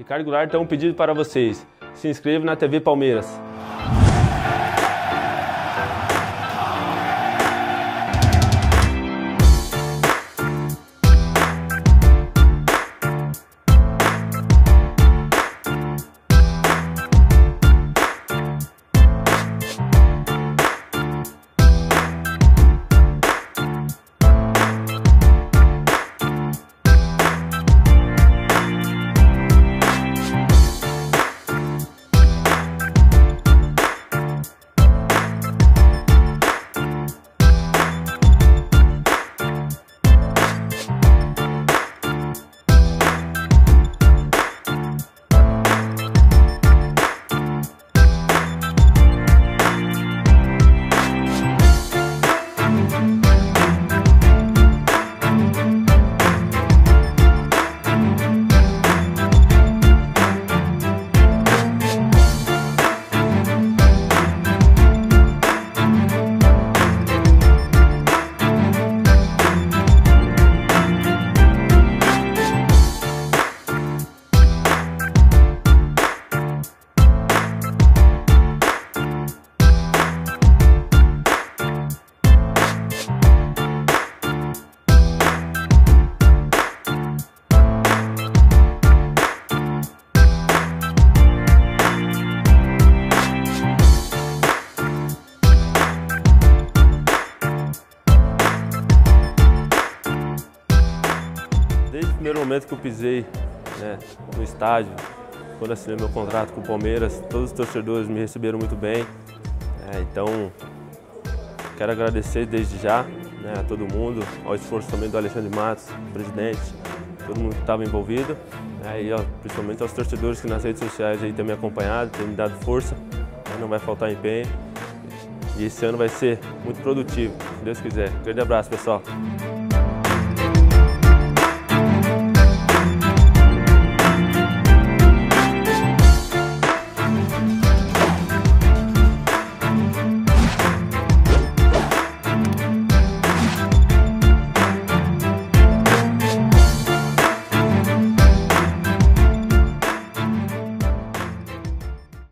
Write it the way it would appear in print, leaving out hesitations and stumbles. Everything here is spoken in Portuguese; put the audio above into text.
Ricardo Goulart, então um pedido para vocês. Se inscreva na TV Palmeiras. Desde o primeiro momento que eu pisei no estádio, quando assinei meu contrato com o Palmeiras, todos os torcedores me receberam muito bem. Então, quero agradecer desde já a todo mundo, ao esforço também do Alexandre Matos, presidente, todo mundo que estava envolvido, e principalmente aos torcedores que nas redes sociais aí têm me acompanhado, têm me dado força, não vai faltar empenho. E esse ano vai ser muito produtivo, se Deus quiser. Um grande abraço, pessoal.